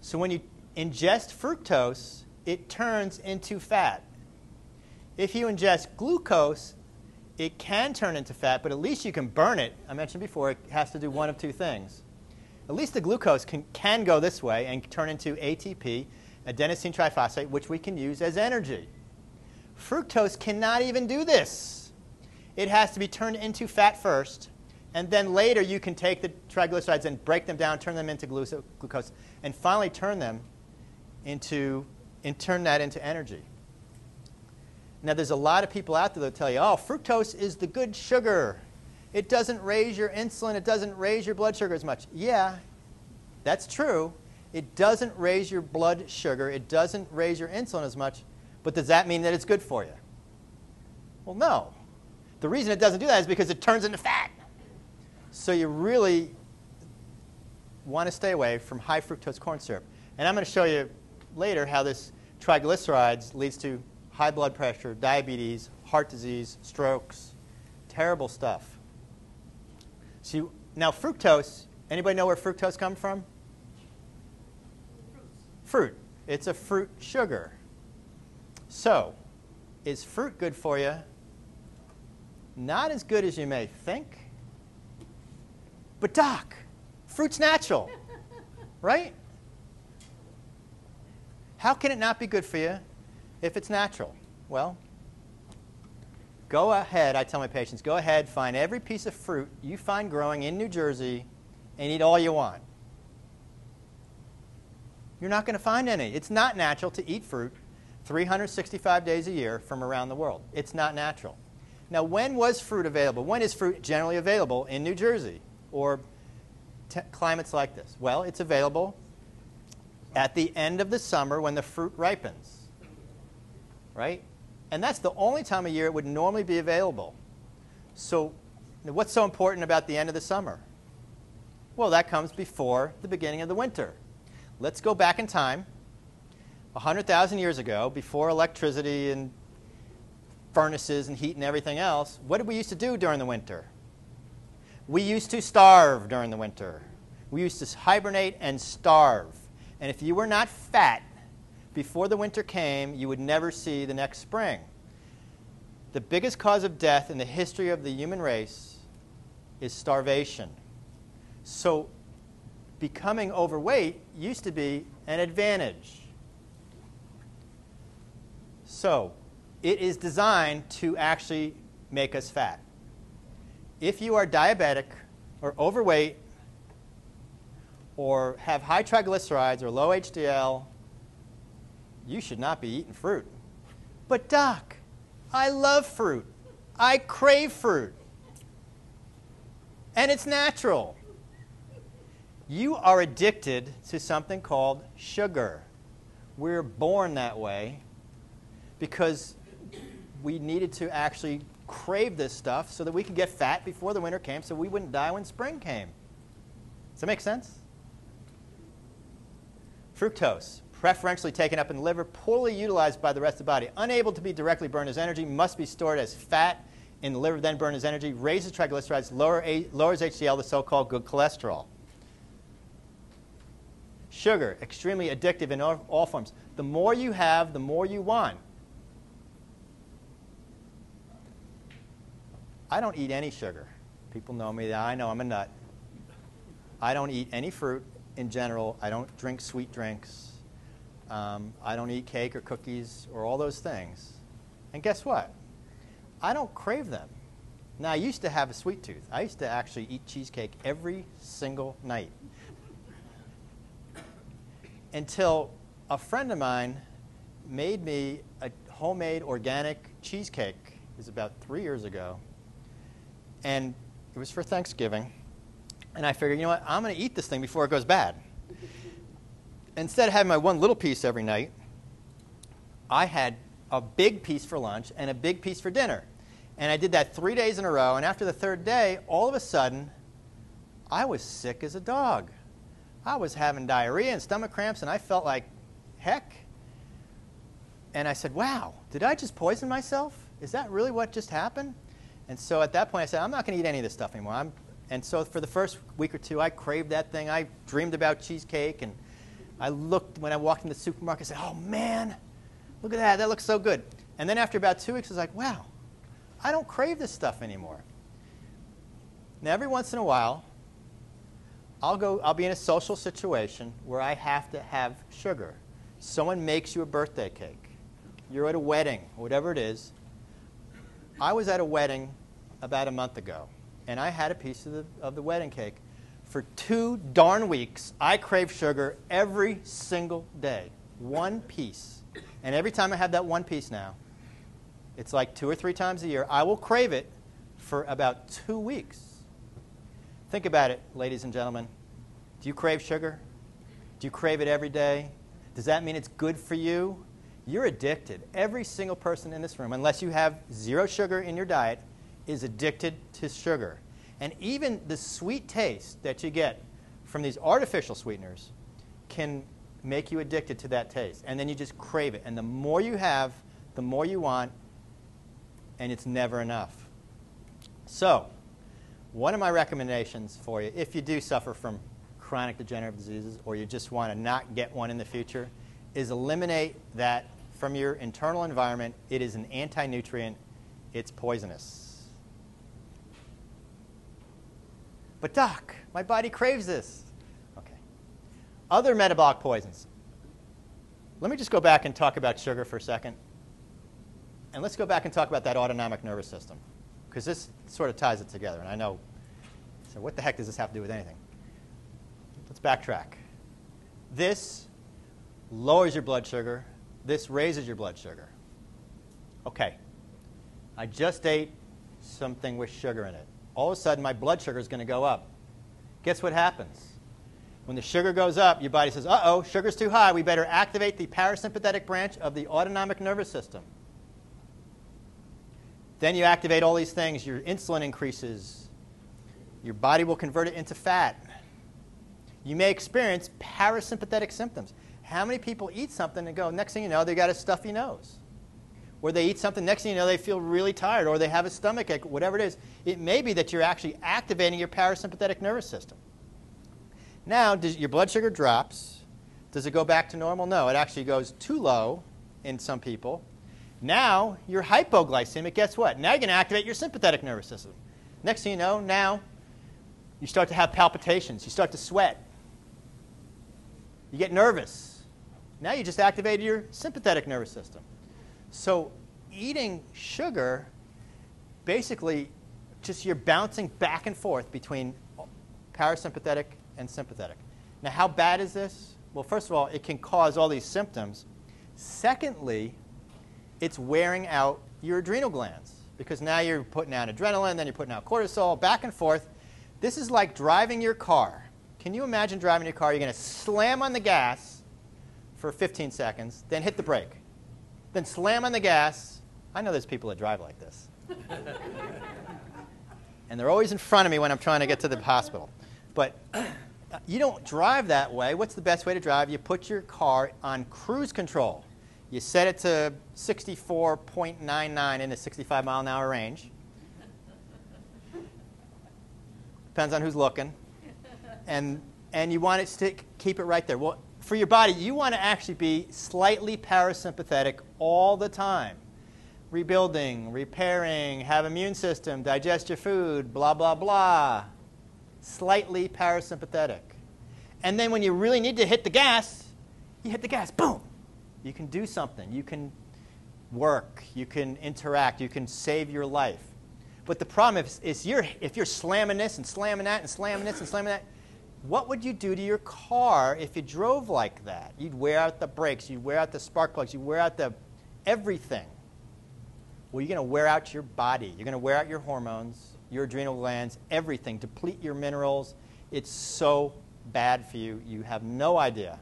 So when you ingest fructose, it turns into fat. If you ingest glucose, it can turn into fat, but at least you can burn it. I mentioned before, it has to do one of two things. At least the glucose can go this way and turn into ATP, adenosine triphosphate, which we can use as energy. Fructose cannot even do this. It has to be turned into fat first, and then later you can take the triglycerides and break them down, turn them into glucose, and finally turn that into energy. Now, there's a lot of people out there that tell you, oh, fructose is the good sugar. It doesn't raise your insulin. It doesn't raise your blood sugar as much. Yeah, that's true. It doesn't raise your blood sugar. It doesn't raise your insulin as much. But does that mean that it's good for you? Well, no. The reason it doesn't do that is because it turns into fat. So you really want to stay away from high fructose corn syrup. And I'm going to show you later how this triglycerides leads to high blood pressure, diabetes, heart disease, strokes, terrible stuff. So now fructose, anybody know where fructose comes from? Fruit. It's a fruit sugar. So is fruit good for you? Not as good as you may think. But doc, fruit's natural, right? How can it not be good for you if it's natural? Well, go ahead, I tell my patients, go ahead, find every piece of fruit you find growing in New Jersey and eat all you want. You're not going to find any. It's not natural to eat fruit 365 days a year from around the world. It's not natural. Now, when was fruit available? When is fruit generally available in New Jersey or climates like this? Well, it's available at the end of the summer when the fruit ripens, right? And that's the only time of year it would normally be available. So what's so important about the end of the summer? Well, that comes before the beginning of the winter. Let's go back in time, 100,000 years ago, before electricity and furnaces and heat and everything else. What did we used to do during the winter? We used to starve during the winter. We used to hibernate and starve. And if you were not fat before the winter came, you would never see the next spring. The biggest cause of death in the history of the human race is starvation. So becoming overweight used to be an advantage. So it is designed to actually make us fat. If you are diabetic or overweight or have high triglycerides or low HDL, you should not be eating fruit. But doc, I love fruit. I crave fruit. And it's natural. You are addicted to something called sugar. We're born that way because we needed to actually crave this stuff so that we could get fat before the winter came so we wouldn't die when spring came. Does that make sense? Fructose, preferentially taken up in the liver, poorly utilized by the rest of the body, unable to be directly burned as energy, must be stored as fat in the liver, then burned as energy, raises triglycerides, lowers HDL, the so-called good cholesterol. Sugar, extremely addictive in all forms. The more you have, the more you want. I don't eat any sugar. People know me. I know I'm a nut. I don't eat any fruit in general. I don't drink sweet drinks. I don't eat cake or cookies or all those things. And guess what? I don't crave them. Now, I used to have a sweet tooth. I used to actually eat cheesecake every single night until a friend of mine made me a homemade organic cheesecake. It was about 3 years ago. And it was for Thanksgiving. And I figured, you know what, I'm going to eat this thing before it goes bad. Instead of having my one little piece every night, I had a big piece for lunch and a big piece for dinner. And I did that 3 days in a row. And after the third day, all of a sudden, I was sick as a dog. I was having diarrhea and stomach cramps, and I felt like heck. And I said, wow, did I just poison myself? Is that really what just happened? And so at that point, I said, I'm not going to eat any of this stuff anymore. And so for the first week or two, I craved that thing. I dreamed about cheesecake, and I looked when I walked in the supermarket and said, oh man, look at that, that looks so good. And then after about 2 weeks, I was like, wow, I don't crave this stuff anymore. Now every once in a while, I'll be in a social situation where I have to have sugar. Someone makes you a birthday cake. You're at a wedding, whatever it is. I was at a wedding about a month ago, and I had a piece of the wedding cake. For 2 darn weeks, I craved sugar every single day, 1 piece. And every time I have that 1 piece now, it's like 2 or 3 times a year, I will crave it for about 2 weeks. Think about it, ladies and gentlemen. Do you crave sugar? Do you crave it every day? Does that mean it's good for you? You're addicted. Every single person in this room, unless you have 0 sugar in your diet, is addicted to sugar. And even the sweet taste that you get from these artificial sweeteners can make you addicted to that taste. And then you just crave it. And the more you have, the more you want, and it's never enough. So one of my recommendations for you, if you do suffer from chronic degenerative diseases or you just want to not get one in the future, is eliminate that from your internal environment. It is an anti-nutrient. It's poisonous. But doc, my body craves this. Okay. Other metabolic poisons. Let me just go back and talk about sugar for a second. And let's go back and talk about that autonomic nervous system, because this sort of ties it together. And I know, so what the heck does this have to do with anything? Let's backtrack. This lowers your blood sugar. This raises your blood sugar. Okay. I just ate something with sugar in it. All of a sudden, my blood sugar is going to go up. Guess what happens? When the sugar goes up, your body says, uh-oh, sugar's too high. We better activate the parasympathetic branch of the autonomic nervous system. Then you activate all these things. Your insulin increases. Your body will convert it into fat. You may experience parasympathetic symptoms. How many people eat something and go, next thing you know, they got a stuffy nose? Where they eat something, next thing you know, they feel really tired, or they have a stomach ache, whatever it is. It may be that you're actually activating your parasympathetic nervous system. Now, does your blood sugar drops. Does it go back to normal? No, it actually goes too low in some people. Now, you're hypoglycemic. Guess what? Now you're going to activate your sympathetic nervous system. Next thing you know, now you start to have palpitations. You start to sweat. You get nervous. Now you just activated your sympathetic nervous system. So eating sugar, basically, just you're bouncing back and forth between parasympathetic and sympathetic. Now, how bad is this? Well, first of all, it can cause all these symptoms. Secondly, it's wearing out your adrenal glands, because now you're putting out adrenaline, then you're putting out cortisol, back and forth. This is like driving your car. Can you imagine driving your car? You're going to slam on the gas for 15 seconds, then hit the brake. Then slam on the gas. I know there's people that drive like this. And they're always in front of me when I'm trying to get to the hospital. But you don't drive that way. What's the best way to drive? You put your car on cruise control. You set it to 64.99 in the 65-mile-an-hour range. Depends on who's looking. And you want it to keep it right there. Well, for your body, you want to actually be slightly parasympathetic all the time. Rebuilding, repairing, have immune system, digest your food, blah, blah, blah. Slightly parasympathetic. And then when you really need to hit the gas, you hit the gas. Boom. You can do something. You can work. You can interact. You can save your life. But the problem is if you're slamming this and slamming that and slamming this and slamming that, what would you do to your car if you drove like that? You'd wear out the brakes. You'd wear out the spark plugs. You'd wear out the everything. Well, you're going to wear out your body. You're going to wear out your hormones, your adrenal glands, everything. Deplete your minerals. It's so bad for you. You have no idea.